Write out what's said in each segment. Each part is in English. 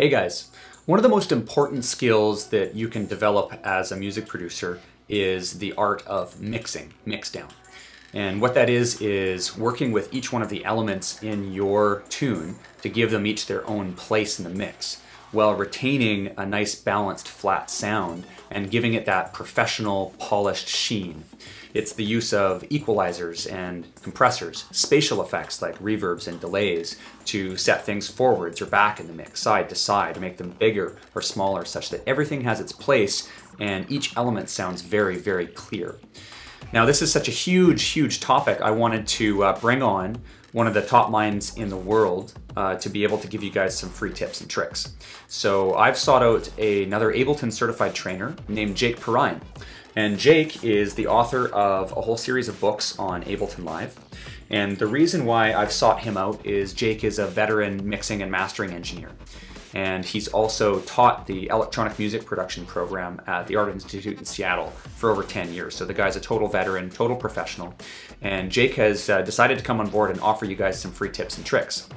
Hey guys, one of the most important skills that you can develop as a music producer is the art of mixing, mixdown. And what that is working with each one of the elements in your tune to give them each their own place in the mix, while retaining a nice balanced flat sound and giving it that professional polished sheen. It's the use of equalizers and compressors, spatial effects like reverbs and delays to set things forwards or back in the mix, side to side, to make them bigger or smaller such that everything has its place and each element sounds very, very clear. Now this is such a huge, huge topic. I wanted to bring on one of the top minds in the world to be able to give you guys some free tips and tricks. So I've sought out another Ableton certified trainer named Jake Perrine. And Jake is the author of a whole series of books on Ableton Live. And the reason why I've sought him out is Jake is a veteran mixing and mastering engineer. And he's also taught the electronic music production program at the Art Institute in Seattle for over 10 years. So the guy's a total veteran, total professional. And Jake has decided to come on board and offer you guys some free tips and tricks.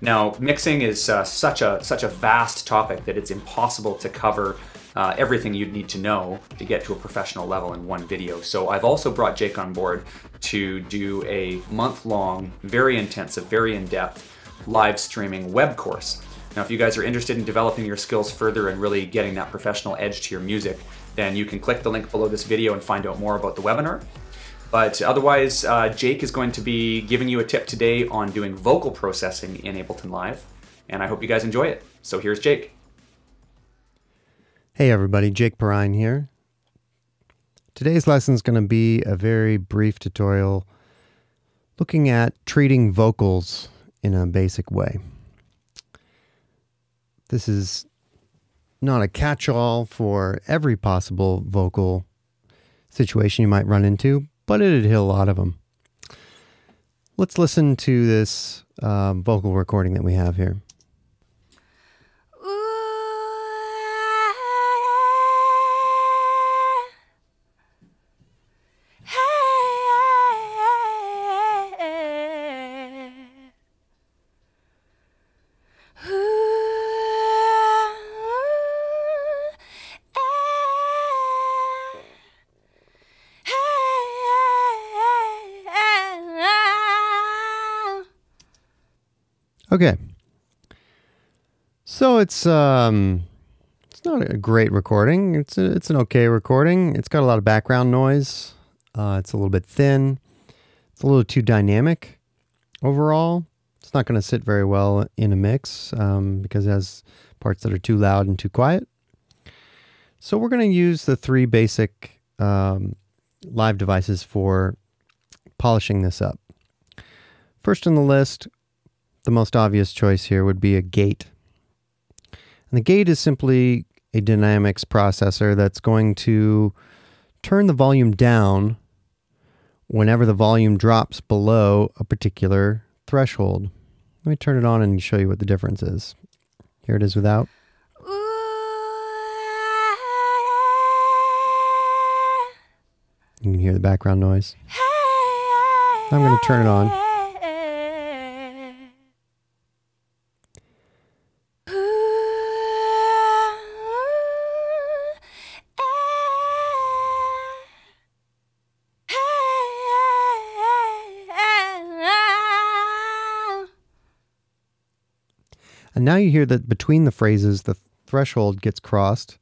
Now, mixing is such a vast topic that it's impossible to cover everything you'd need to know to get to a professional level in one video. So I've also brought Jake on board to do a month-long, very intensive, very in-depth live streaming web course. Now, if you guys are interested in developing your skills further and really getting that professional edge to your music, then you can click the link below this video and find out more about the webinar. But otherwise, Jake is going to be giving you a tip today on doing vocal processing in Ableton Live, and I hope you guys enjoy it. So here's Jake. Hey everybody, Jake Perrine here. Today's lesson is going to be a very brief tutorial looking at treating vocals in a basic way. This is not a catch-all for every possible vocal situation you might run into, but it'd hit a lot of them. Let's listen to this vocal recording that we have here. Okay, so it's not a great recording. It's an okay recording. It's got a lot of background noise. It's a little bit thin. It's a little too dynamic overall. It's not going to sit very well in a mix because it has parts that are too loud and too quiet. So we're going to use the three basic live devices for polishing this up. First on the list, the most obvious choice here would be a gate. And the gate is simply a dynamics processor that's going to turn the volume down whenever the volume drops below a particular threshold. Let me turn it on and show you what the difference is. Here it is without. You can hear the background noise. I'm going to turn it on. And now you hear that between the phrases, the threshold gets crossed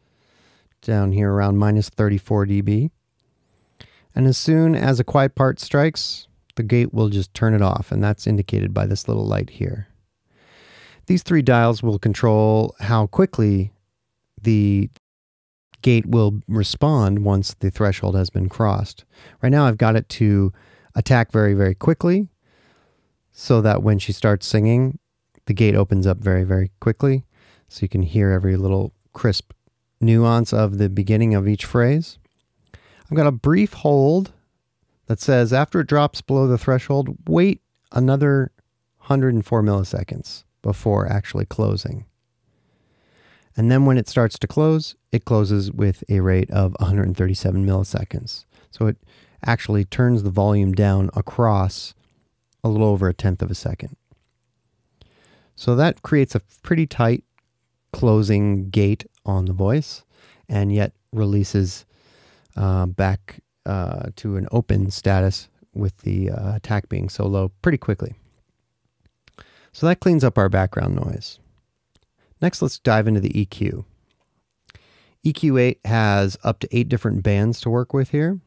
down here around minus 34 dB. And as soon as a quiet part strikes, the gate will just turn it off, and that's indicated by this little light here. These three dials will control how quickly the gate will respond once the threshold has been crossed. Right now I've got it to attack very, very quickly, so that when she starts singing, the gate opens up very, very quickly, so you can hear every little crisp nuance of the beginning of each phrase. I've got a brief hold that says, after it drops below the threshold, wait another 104 milliseconds before actually closing. And then when it starts to close, it closes with a rate of 137 milliseconds. So it actually turns the volume down across a little over 1/10 of a second. So that creates a pretty tight closing gate on the voice, and yet releases back to an open status with the attack being so low pretty quickly. So that cleans up our background noise. Next, let's dive into the EQ. EQ8 has up to 8 different bands to work with here.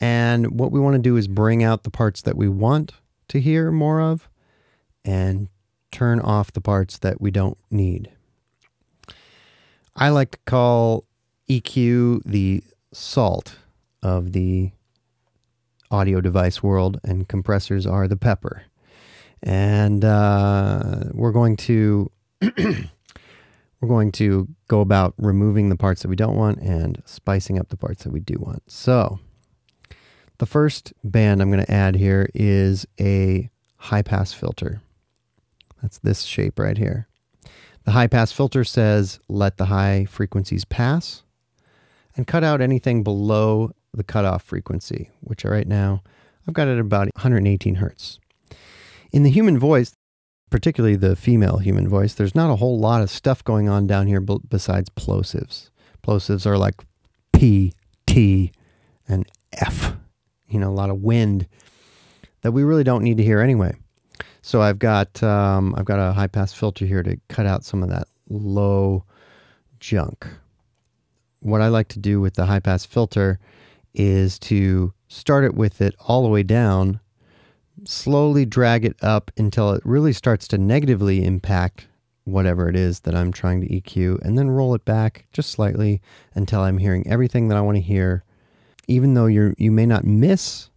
And what we want to do is bring out the parts that we want to hear more of and turn off the parts that we don't need. I like to call EQ the salt of the audio device world, and compressors are the pepper. And we're going to go about removing the parts that we don't want and spicing up the parts that we do want. So the first band I'm going to add here is a high-pass filter. That's this shape right here. The high-pass filter says let the high frequencies pass and cut out anything below the cutoff frequency, which right now I've got it at about 118 hertz. In the human voice, particularly the female human voice, there's not a whole lot of stuff going on down here besides plosives. Plosives are like P, T, and F. You know, a lot of wind that we really don't need to hear anyway. So I've got a high-pass filter here to cut out some of that low junk. What I like to do with the high-pass filter is to start it with it all the way down, slowly drag it up until it really starts to negatively impact whatever it is that I'm trying to EQ, and then roll it back just slightly until I'm hearing everything that I want to hear. Even though you may not miss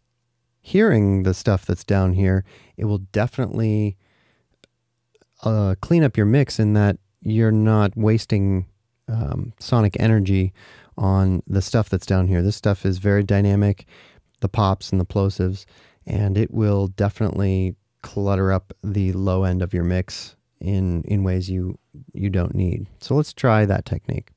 hearing the stuff that's down here, it will definitely clean up your mix in that you're not wasting sonic energy on the stuff that's down here. This stuff is very dynamic, the pops and the plosives, and it will definitely clutter up the low end of your mix in ways you don't need. So let's try that technique.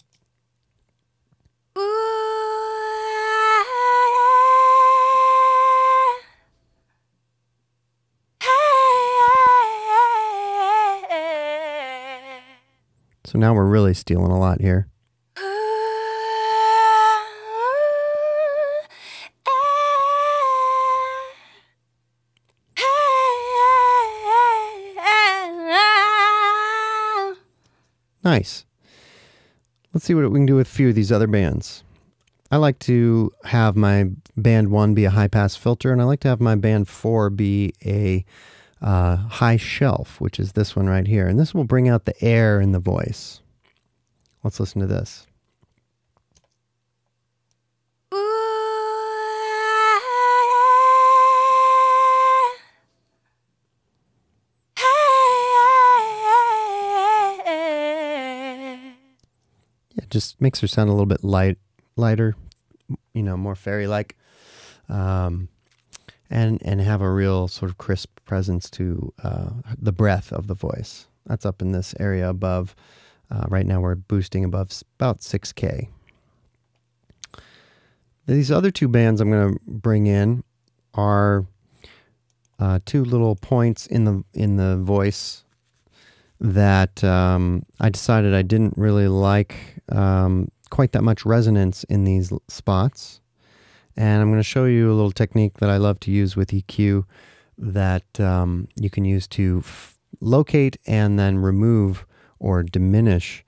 So now we're really stealing a lot here. Nice. Let's see what we can do with a few of these other bands. I like to have my band 1 be a high-pass filter, and I like to have my band 4 be a high shelf, which is this one right here, and this will bring out the air in the voice. Let's listen to this. Yeah, it just makes her sound a little bit lighter, you know, more fairy-like. And have a real sort of crisp presence to the breath of the voice. That's up in this area above. Right now we're boosting above about 6K. These other two bands I'm going to bring in are two little points in the voice that I decided I didn't really like quite that much resonance in these spots. And I'm going to show you a little technique that I love to use with EQ that you can use to locate and then remove or diminish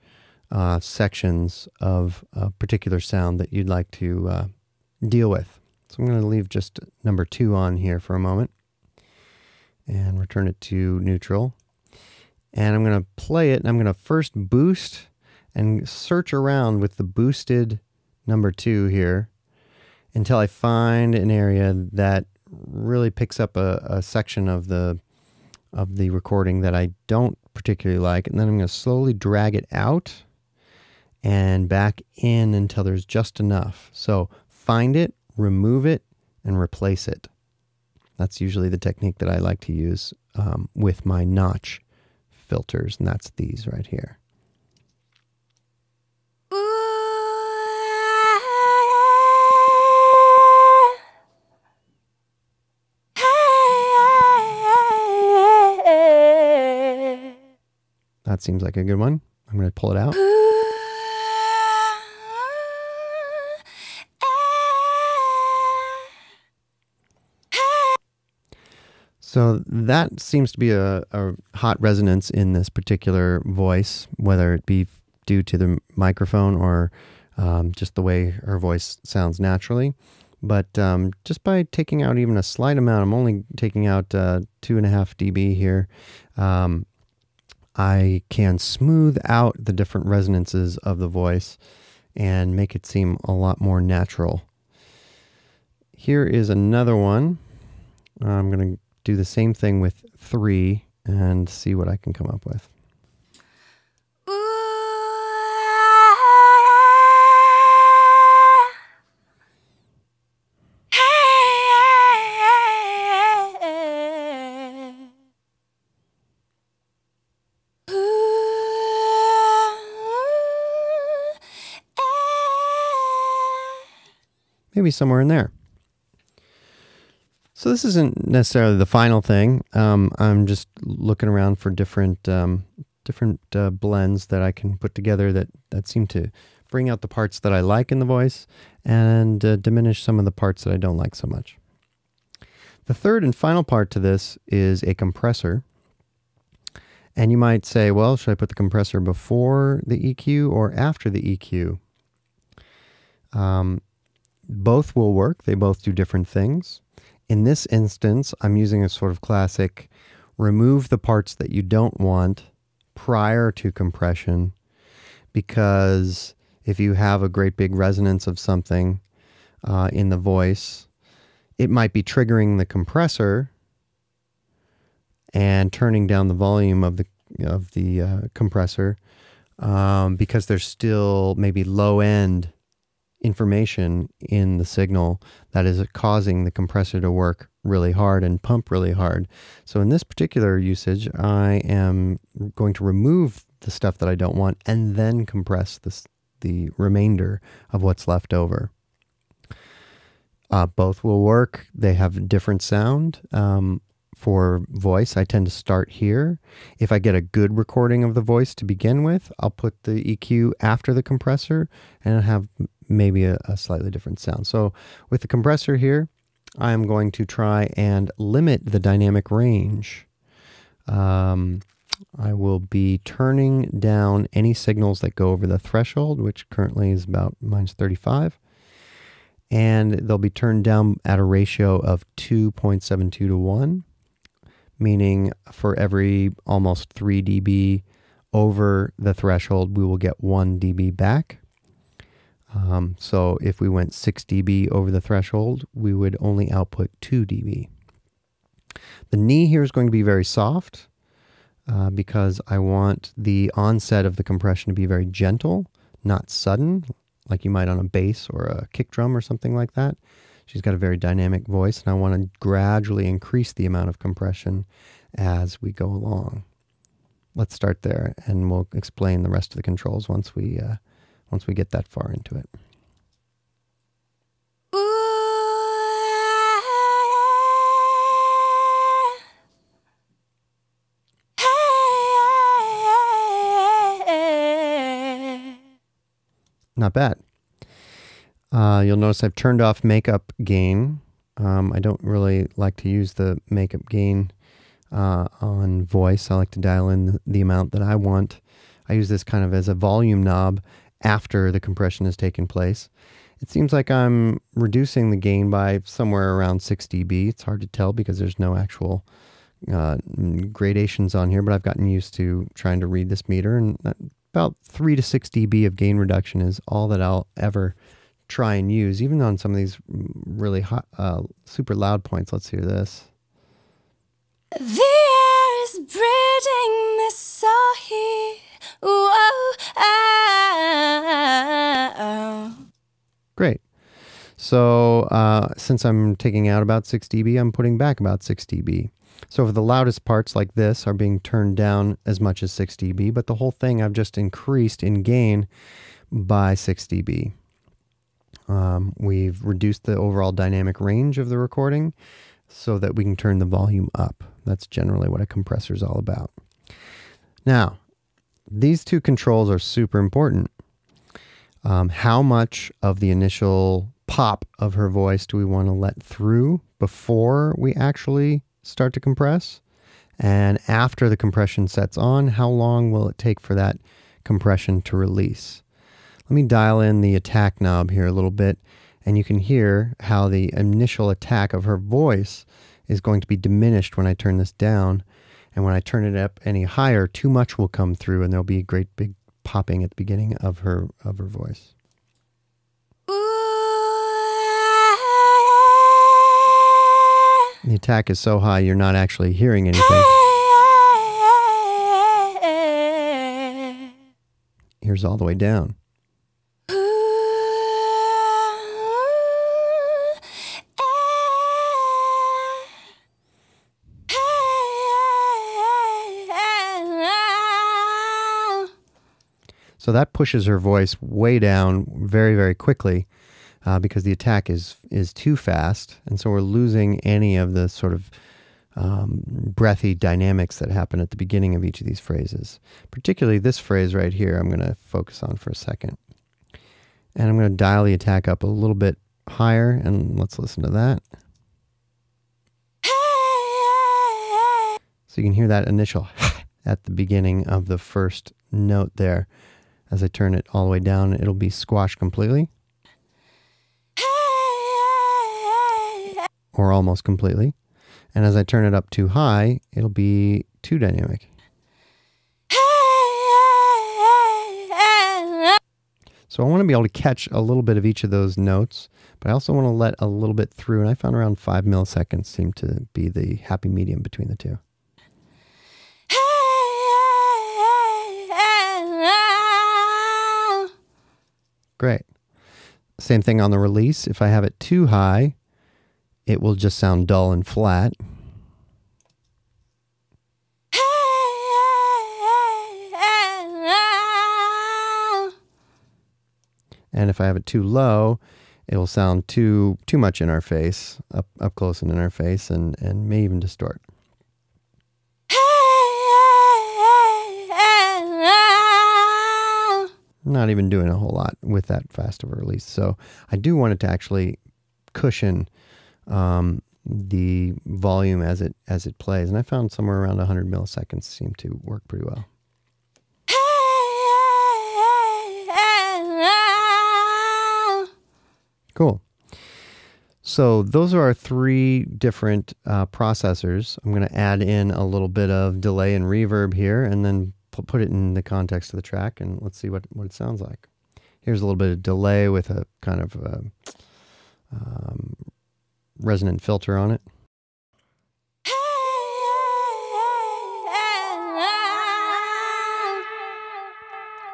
sections of a particular sound that you'd like to deal with. So I'm going to leave just number 2 on here for a moment and return it to neutral. And I'm going to play it, and I'm going to first boost and search around with the boosted number 2 here, until I find an area that really picks up a section of the recording that I don't particularly like, and then I'm going to slowly drag it out and back in until there's just enough. So find it, remove it, and replace it. That's usually the technique that I like to use with my notch filters, and that's these right here. That seems like a good one. I'm going to pull it out. So that seems to be a hot resonance in this particular voice, whether it be due to the microphone or just the way her voice sounds naturally. But just by taking out even a slight amount, I'm only taking out 2.5 dB here, I can smooth out the different resonances of the voice and make it seem a lot more natural. Here is another one. I'm going to do the same thing with 3 and see what I can come up with. Maybe somewhere in there. So this isn't necessarily the final thing. I'm just looking around for different blends that I can put together that seem to bring out the parts that I like in the voice and diminish some of the parts that I don't like so much. The third and final part to this is a compressor. And you might say, well, should I put the compressor before the EQ or after the EQ? Both will work. They both do different things. In this instance, I'm using a sort of classic remove the parts that you don't want prior to compression, because if you have a great big resonance of something in the voice, it might be triggering the compressor and turning down the volume of the compressor because there's still maybe low-end information in the signal that is causing the compressor to work really hard and pump really hard. So in this particular usage, I am going to remove the stuff that I don't want and then compress the remainder of what's left over. Both will work. They have different sound. For voice, I tend to start here. If I get a good recording of the voice to begin with, I'll put the EQ after the compressor and have maybe a slightly different sound. So with the compressor here, I'm going to try and limit the dynamic range. I will be turning down any signals that go over the threshold, which currently is about -35. And they'll be turned down at a ratio of 2.72 to 1. Meaning for every almost 3 dB over the threshold, we will get 1 dB back. So if we went 6 dB over the threshold, we would only output 2 dB. The knee here is going to be very soft because I want the onset of the compression to be very gentle, not sudden, like you might on a bass or a kick drum or something like that. She's got a very dynamic voice, and I want to gradually increase the amount of compression as we go along. Let's start there, and we'll explain the rest of the controls once we get that far into it. Not bad. You'll notice I've turned off makeup gain. I don't really like to use the makeup gain on voice. I like to dial in the amount that I want. I use this kind of as a volume knob after the compression has taken place. It seems like I'm reducing the gain by somewhere around 6 dB. It's hard to tell because there's no actual gradations on here, but I've gotten used to trying to read this meter, and about 3 to 6 dB of gain reduction is all that I'll ever try and use, even on some of these really hot, super loud points. Let's hear this. The air is breeding this Ahi. Whoa, ah, oh. Great. So since I'm taking out about 6 dB, I'm putting back about 6 dB. So for the loudest parts like this are being turned down as much as 6 dB, but the whole thing I've just increased in gain by 6 dB. We've reduced the overall dynamic range of the recording so that we can turn the volume up. That's generally what a compressor is all about. Now, these two controls are super important. How much of the initial pop of her voice do we want to let through before we actually start to compress? And after the compression sets on, how long will it take for that compression to release? Let me dial in the attack knob here a little bit, and you can hear how the initial attack of her voice is going to be diminished when I turn this down. And when I turn it up any higher, too much will come through and there'll be a great big popping at the beginning of her voice. The attack is so high, you're not actually hearing anything. Here's all the way down. So that pushes her voice way down very, very quickly because the attack is too fast. And so we're losing any of the sort of breathy dynamics that happen at the beginning of each of these phrases. Particularly this phrase right here I'm going to focus on for a second. And I'm going to dial the attack up a little bit higher, and let's listen to that. So you can hear that initial at the beginning of the first note there. As I turn it all the way down, it'll be squashed completely. Or almost completely. And as I turn it up too high, it'll be too dynamic. So I want to be able to catch a little bit of each of those notes, but I also want to let a little bit through, and I found around 5 milliseconds seemed to be the happy medium between the two. Great. Same thing on the release. If I have it too high, it will just sound dull and flat. And if I have it too low, it will sound too much in our face, up close and in our face, and may even distort. Not even doing a whole lot with that fast of a release. So I do want it to actually cushion the volume as it plays. And I found somewhere around 100 milliseconds seemed to work pretty well. Cool. So those are our three different processors. I'm going to add in a little bit of delay and reverb here, and then put it in the context of the track, and let's see what it sounds like. Here's a little bit of delay with a kind of resonant filter on it.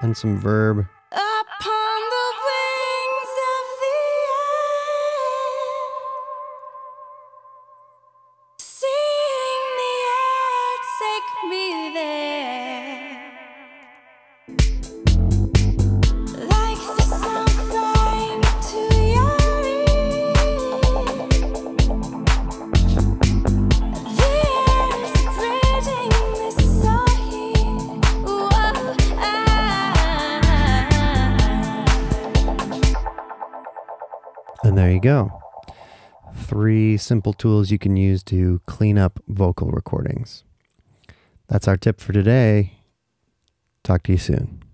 And some verb. Upon the wings of the air, seeing the air take me there. And there you go. Three simple tools you can use to clean up vocal recordings. That's our tip for today. Talk to you soon.